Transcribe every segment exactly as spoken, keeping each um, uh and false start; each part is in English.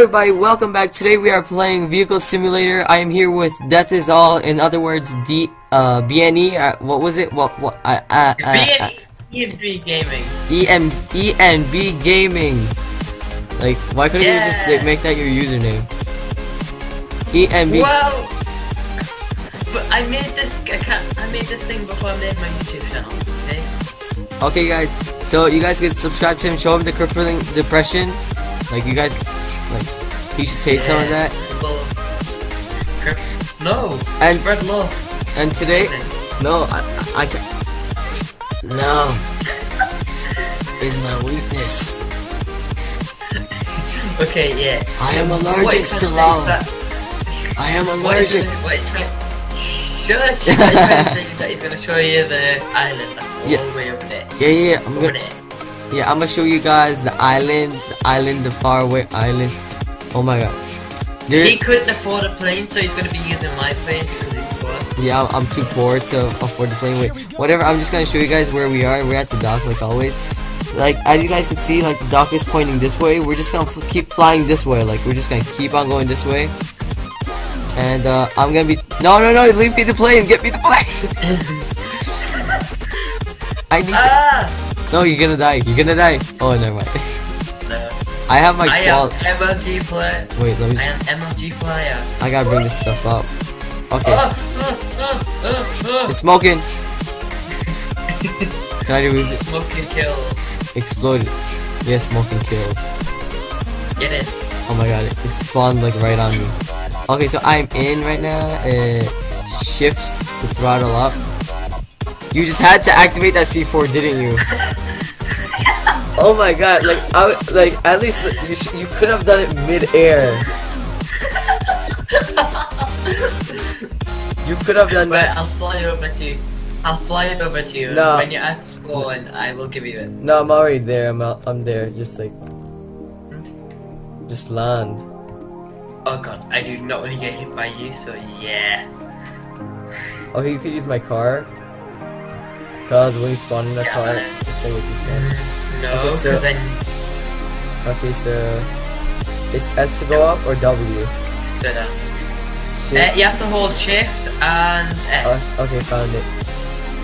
Hello everybody, welcome back. Today we are playing Vehicle Simulator. I am here with Death Is All, in other words, the uh, B N E, uh, what was it? What? what uh, uh, uh, E and B Gaming. E and B Gaming. Like, why couldn't yeah. you just like, make that your username? E and B. Well, but I made this account, I made this thing before I made my YouTube channel. Okay. Okay, guys. So you guys can subscribe to him. Show him the crippling depression. Like you guys, like he should taste yeah, some of that. Love. No. And spread love. And today, no, I, I, I love is my weakness. Okay, yeah. I am allergic to love. I am allergic. What you trying? Shush. What you trying to say is that he's gonna show you the island that's all yeah. the way over there. Yeah, yeah, yeah. I'm over gonna. There. Yeah, I'm gonna show you guys the island, the island, the faraway island. Oh my god. There he couldn't afford a plane, so he's gonna be using my plane because he's poor. Yeah, I'm too poor to afford the plane. Wait, whatever, I'm just gonna show you guys where we are. We're at the dock, like always. Like, as you guys can see, like, the dock is pointing this way. We're just gonna f keep flying this way. Like, we're just gonna keep on going this way. And, uh, I'm gonna be- No, no, no, leave me the plane! Get me the plane! I need- ah! No, you're gonna die. You're gonna die. Oh, never mind. No. I have my. I am M L G player. Wait, let me. I am M L G player. I gotta bring this stuff up. Okay. Oh, oh, oh, oh, oh. It's smoking. Can I do it? Smoking kills. Exploded. Yeah, smoking kills. Get it. Oh my god, it spawned like right on me. Okay, so I'm in right now. Uh, shift to throttle up. You just had to activate that C four, didn't you? Oh my god, like, I, like at least you, sh you could have done it mid-air. You could have done but that. I'll fly it over to you. I'll fly it over to you. No. When you're at spawn, I will give you it. No, I'm already there. I'm out, I'm there. Just like... Hmm? Just land. Oh god, I do not want to get hit by you, so yeah. Okay, you could use my car. Cause when you spawn in a yeah, car, just stay with this one. No, okay, so, cause I... Okay, so... It's S to go no. up or W? So down. Shift. Uh, you have to hold shift and S. Oh, okay, found it.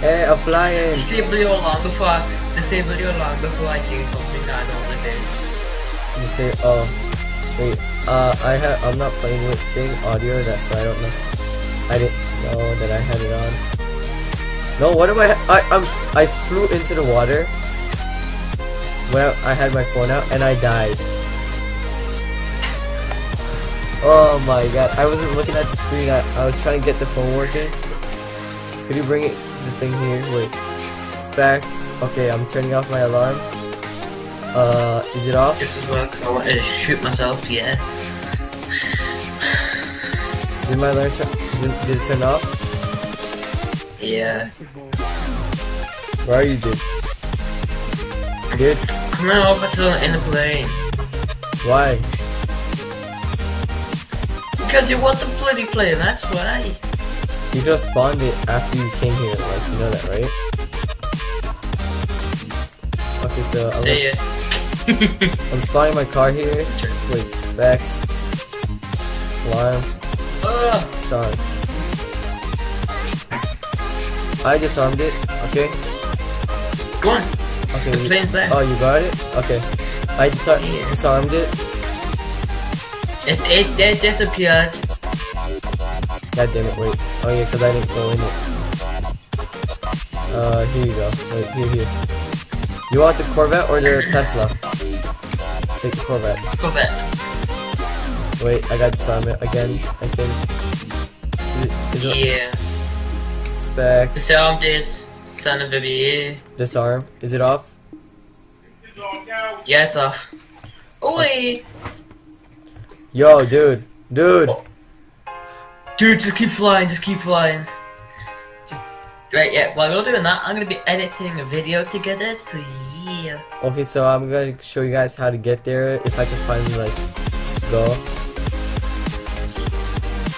Hey, I'm flying! Disable your alarm before I... Disable your alarm before I do something that I don't want to do. You say, oh... Wait, uh, I have... I'm not playing with thing audio, that's why I don't know. I didn't know that I had it on. No, what am I? I I'm, I flew into the water when I, I had my phone out and I died. Oh my god! I wasn't looking at the screen. I, I was trying to get the phone working. Could you bring it? The thing here. Wait. Specs. Okay, I'm turning off my alarm. Uh, is it off? This is well because I wanted to shoot myself. Yeah. Did my alarm turn? Did, did it turn off? Yeah. Where are you, dude? Dude? Come on, over to the end of the plane. Why? Because you want the bloody plane, that's why. You just spawned it after you came here, like, you know that, right? Okay, so I'm, See ya. I'm spawning my car here. Wait, specs. Alarm. Uh. Sorry. I disarmed it, okay? Go on! Okay, the plane's there. Oh, you got it? Okay. I disar yeah. disarmed it. It, it. It disappeared. God damn it, wait. Oh yeah, because I didn't go in it. Uh, here you go. Wait, here, here. You want the Corvette or the Tesla? Take the Corvette. Corvette. Wait, I got disarmed it again, I think. Is it, is yeah. It Specs. Disarm this, son of a B. Disarm. Is it off? Yeah, it's off. Oi! Yo, dude. Dude! Oh. Dude, just keep flying, just keep flying. Just... Right, yeah, while we're doing that, I'm gonna be editing a video together, so yeah. Okay, so I'm gonna show you guys how to get there, if I can finally, like, go.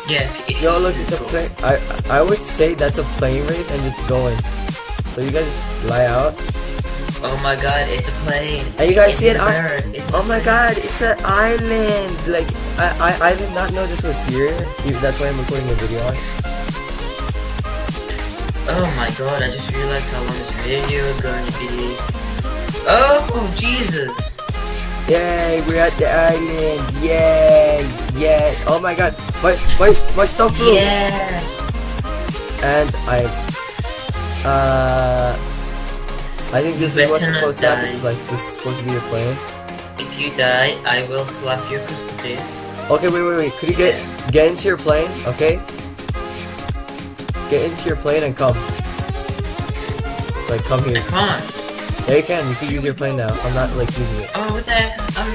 Yeah. Yo, look, it's a plane. I I always say that's a plane race and just going. So you guys just fly out. Oh my god, it's a plane. Are you guys it's seeing it? Oh my god, it's an island. Like, I, I I did not know this was here. That's why I'm recording the video on. Oh my god, I just realized how long this video is going to be. Oh, Jesus. Yay, we're at the island. Yay, yay. Oh my god. Wait, wait, my stuff flew. Yeah. And I... Uh... I think this is what's supposed to happen. Like, this is supposed to be a plane. If you die, I will slap you across the face. Okay, wait, wait, wait. Could you get get into your plane? Okay. Get into your plane and come. Like, come here. I can't. Yeah, you can. You can use your plane now. I'm not like using it. Oh, what the heck? I'm,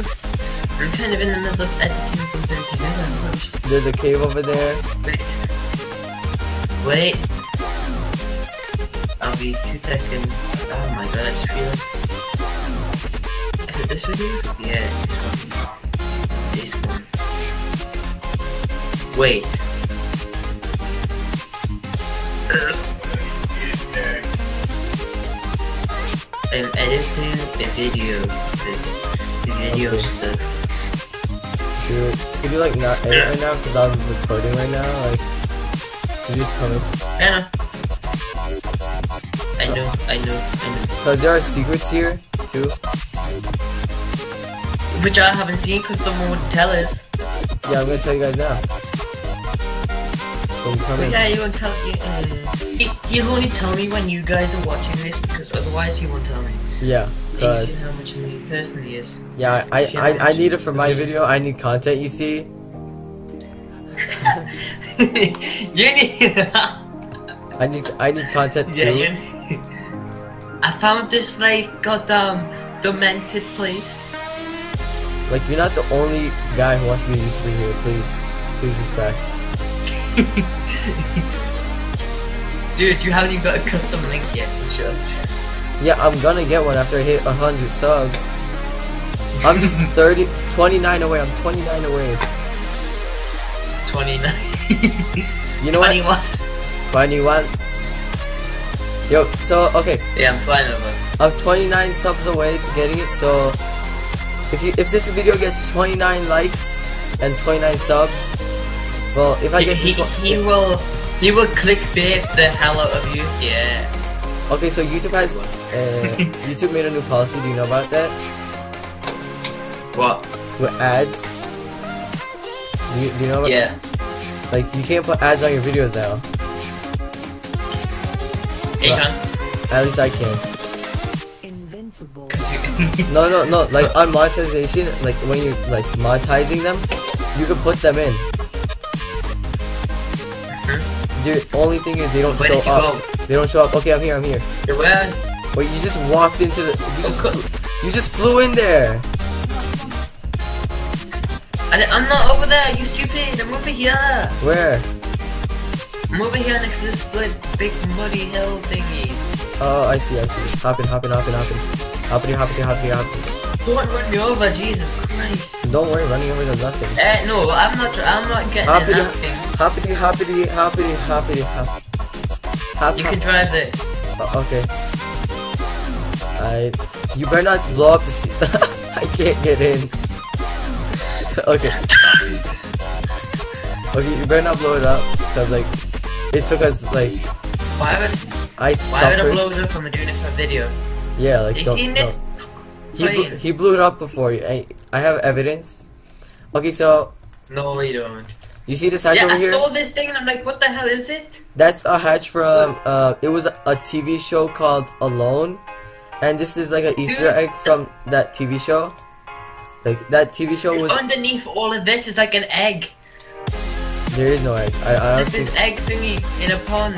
I'm kind of in the middle of editing something together. There's a cave over there. Wait. Wait. I'll be two seconds. Oh my god, I just realized. Is it this video? Yeah, it's this one. It's this one. Wait. I'm editing the video. This the video okay. stuff. Dude, could you like not edit right now? Because I'm recording right now. Like, could you just come in? I know. I know, I know, I know. Cause there are secrets here, too. Which I haven't seen cause someone would tell us. Yeah, I'm gonna tell you guys now. You well, yeah, you won't tell you, uh, he, He'll only tell me when you guys are watching this because otherwise he won't tell me. Yeah, cause... You see how much me personally is. Yeah, I, I, I, I need it for my video, I need content, you see? You need... I need, I need content too. Yeah, you need... I found this like goddamn demented place. Like, you're not the only guy who wants to be a YouTuber here. Please, please respect. Dude, you haven't even got a custom link yet. I'm sure. Yeah, I'm gonna get one after I hit a hundred subs. I'm just thirty, twenty-nine away. I'm twenty-nine away. twenty-nine. You know twenty-one. What? twenty-one. Yo, so, okay. Yeah, I'm fine over. I'm twenty-nine subs away to getting it, so if you if this video gets twenty-nine likes and twenty-nine subs, well, if I he, get he, he will he will clickbait the hell out of you. Yeah. Okay, so YouTube has uh, YouTube made a new policy. Do you know about that? What? With ads. Do you, do you know about yeah. that? Like, you can't put ads on your videos now. At least I can't. Invincible. No, no, no. Like, on monetization, like when you're like monetizing them, you can put them in. Mm-hmm. The only thing is they don't Where show up. Go? They don't show up. Okay, I'm here. I'm here. You're where? Wait, you just walked into the. You just, you just flew in there. I, I'm not over there. You stupid. I'm over here. Where? I'm over here next to this big muddy hill thingy. Oh, I see, I see. Hopping, hopping, hopping, hopping. Hopping, hopping, hopping, hopping. Don't run me over, Jesus Christ. Don't worry, running over does nothing. Eh, uh, no, I'm not, I'm not getting hoppity, nothing. Hoppity, hoppity, hoppity, hoppity, hoppity. Hop, you hop. Can drive this. Oh, okay. I... You better not blow up the seat. I can't get in. Okay. Okay, you better not blow it up, because like... It took us like. Why would I? Why would I blow it up from a doing it for video? Yeah, like. You seen this? He blew, he blew it up before. I I have evidence. Okay, so. No, you don't. You see this hatch yeah, over I here? Yeah, I saw this thing and I'm like, what the hell is it? That's a hatch from uh, it was a T V show called Alone, and this is like an Easter Dude, egg from that T V show. Like that T V show was. Underneath all of this is like an egg. There is no egg. I, I don't think... this egg thingy in a pond.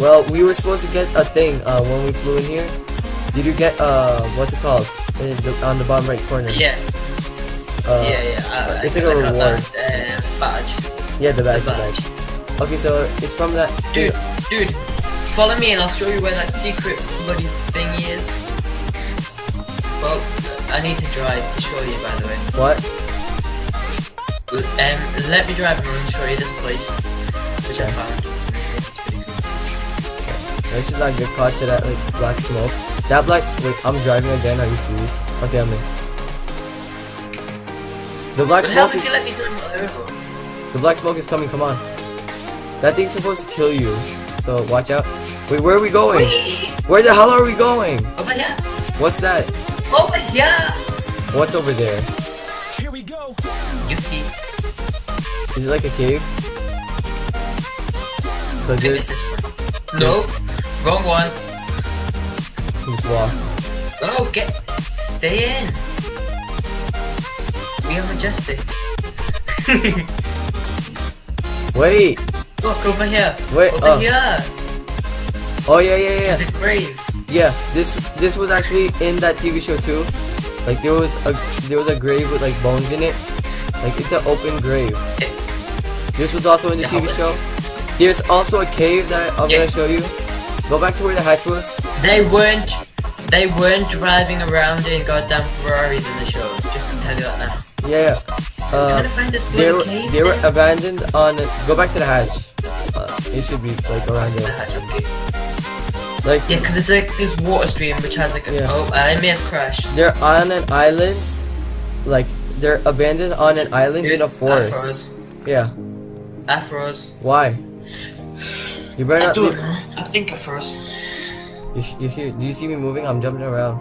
Well, we were supposed to get a thing uh, when we flew in here. Did you get uh, what's it called? In the, on the bottom right corner. Yeah. Uh, yeah, yeah. I, it's I, like I a reward. That, uh, badge. Yeah, the badge. The badge. The badge. Okay, so it's from that. Dude, dude, follow me and I'll show you where that secret bloody thingy is. Well, I need to drive to show you, by the way. What? Um, let me drive and show you this place, which I found. It's pretty cool. This is like the car to that like black smoke. That black. Wait, I'm driving again. Are you serious? Okay, I'm in. The black smoke is. The black smoke is coming. Come on. That thing's supposed to kill you. So watch out. Wait, where are we going? Wait. Where the hell are we going? Over here. What's that? Over here. What's over there? Here we go. You see. Is it like a cave? Cause there's... No, wrong one. Just walk. No, get... Stay in. We have adjusted. Wait. Look, over here. Wait, over uh. here. Oh yeah, yeah, yeah. It's a grave. Yeah, this this was actually in that T V show too. Like there was a there was a grave with like bones in it. Like it's an open grave. This was also in the T V show. There's also a cave that I'm yeah. gonna show you. Go back to where the hatch was. They weren't they weren't driving around in goddamn Ferraris in the show. Just to tell you that now. Yeah. Uh, they were cave they there. were abandoned on. A, go back to the hatch. Uh, it should be like around there. The hatch, okay. Like yeah, because it's like this water stream which has like a, yeah. oh I may have crashed. They're on an island, like. They're abandoned on an island Dude, in a forest. Afros. Yeah. Afros. Why? You better I not. Do I think afros. You you hear? Do you see me moving? I'm jumping around.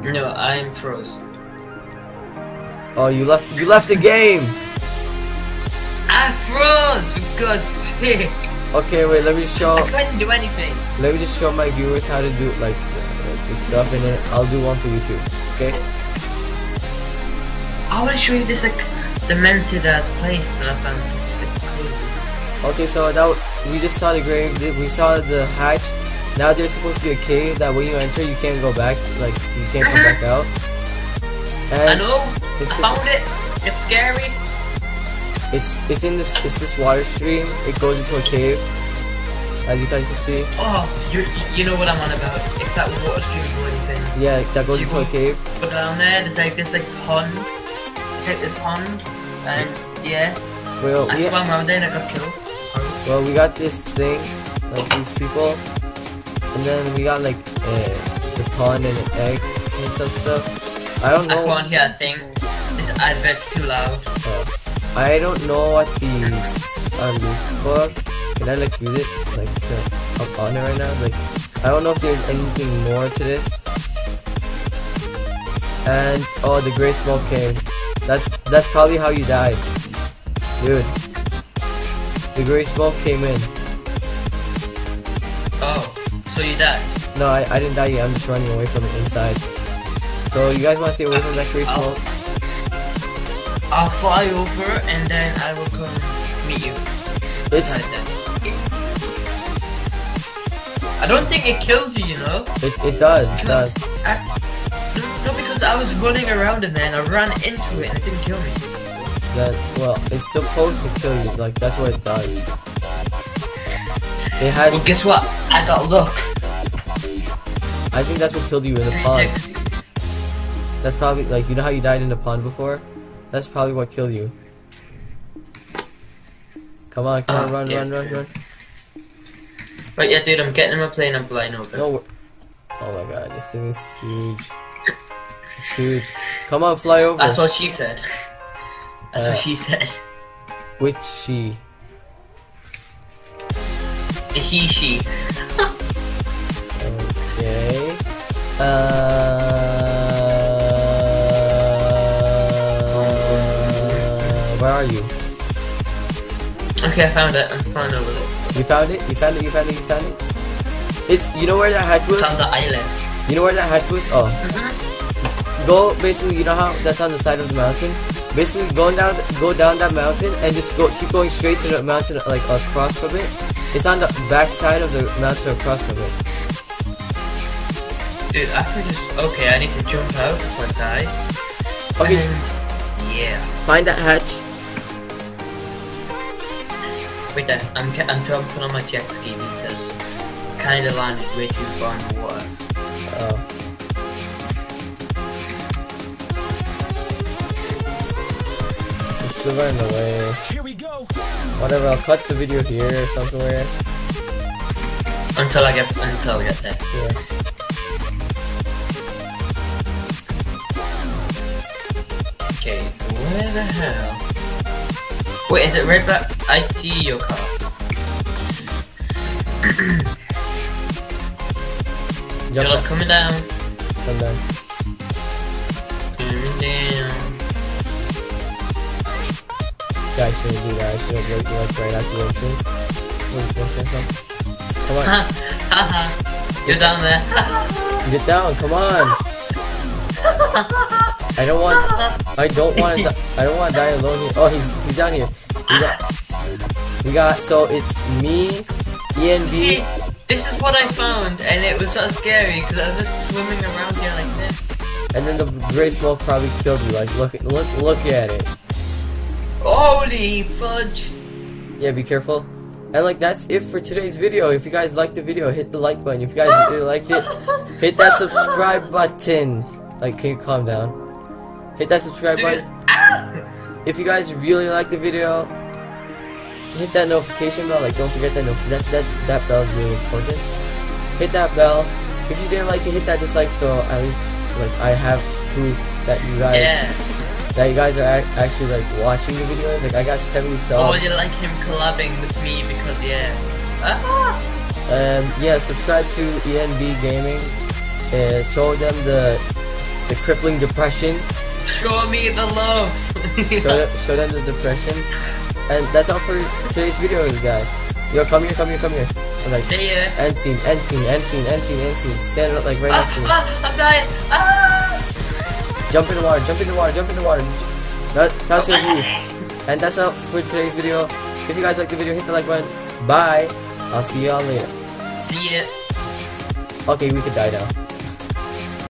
No, I'm froze. Oh, you left. You left the game. I froze. For God's sake. Okay, wait. Let me show. I couldn't do anything. Let me just show my viewers how to do like, like the stuff, and then I'll do one for you too. Okay. I want to show you this like demented ass place that I found. It's, it's crazy. Okay, so that we just saw the grave. We saw the hatch. Now there's supposed to be a cave that when you enter, you can't go back. Like you can't come back out. And I know. It's I found it. It's scary. It's it's in this it's this water stream. It goes into a cave, as you guys can see. Oh, you you know what I'm on about. It's that water stream or anything. Yeah, that goes you into a cave. But down there, there's like this like pond. This pond and yeah, well, I we swam around there and I got killed. Well, we got this thing, like these people, and then we got like uh, the pond and an egg and some stuff. I don't know. I can't hear a thing. This advert's too loud. Oh. I don't know what these are used for. Can I like use it like uh, up on it right now? Like I don't know if there's anything more to this. And oh, the gray smoke came. That, that's probably how you died. Dude. The gray smoke came in. Oh, so you died? No, I, I didn't die yet. I'm just running away from the inside. So you guys want to stay away from that gray smoke? I'll fly over and then I will come meet you. It's... I don't think it kills you, you know? It, it does, it does. I... No, because I was running around and then I ran into it and it didn't kill me. That well, it's supposed to kill you. Like that's what it does. It has. Well, guess what? I got luck. I think that's what killed you in the pond. That's probably like you know how you died in the pond before. That's probably what killed you. Come on, come uh, on, run, yeah. run, run, run. Right, yeah, dude, I'm getting my plane. I'm flying over. No. Oh my God, this thing is huge. It's huge. Come on, fly over. That's what she said. That's uh, what she said. Which she? The he she. Okay. Uh, uh. Where are you? Okay, I found it. I'm flying over it. You found it. You found it. You found it. You found it. It's. You know where that hatch was? Found the island. You know where that hatch was? Oh. Mm-hmm. Go basically, you know how that's on the side of the mountain. Basically, going down, go down that mountain, and just go keep going straight to the mountain, like across from it. It's on the back side of the mountain, across from it. Dude, I could just okay. I need to jump out if I die. Okay. And yeah. Find that hatch. Wait, there. I'm I'm jumping on my jet ski because kind of landed way too far in the water. Oh. Silver in the way. Here we go. Whatever, I'll cut the video here or somewhere. Until I get until I get there. Yeah. Okay, where the hell? Wait, is it red black? I see your car. You're not coming down. Come down. Coming down. Guys, should we do that? I should have broken us right at the entrance. What is this one? Come on. Haha. Get down there. Get down, come on. I don't want I don't want to I don't want to die alone here. Oh, he's he's down here. He's down. We got so it's me, E and B. This is what I found and it was so scary because I was just swimming around here like this. And then the gray smoke probably killed you. Like look look look at it. Holy fudge! Yeah, be careful. And like that's it for today's video. If you guys liked the video, hit the like button. If you guys really liked it, hit that subscribe button. Like, can you calm down? Hit that subscribe Dude. button. Ah. If you guys really liked the video, hit that notification bell. Like, don't forget that that that that bell is really important. Hit that bell. If you didn't like it, hit that dislike. So at least like I have proof that you guys. Yeah. That you guys are actually like watching the videos. Like I got seventy subs. Oh, you like him collabing with me because yeah. Ah. Um. Yeah. Subscribe to E and B Gaming. Uh, show them the the crippling depression. Show me the love. show, them, show them the depression. And that's all for today's video, guys. Yo, come here, come here, come here. I'm like, see ya. End scene, end scene, end scene, end scene, end scene. Stand up like right ah, next to me. Ah, I'm dying. Ah. Jump in the water, jump in the water, jump in the water. Not, not to the roof. And that's all for today's video. If you guys like the video, hit the like button. Bye. I'll see y'all later. See ya. Okay, we could die now.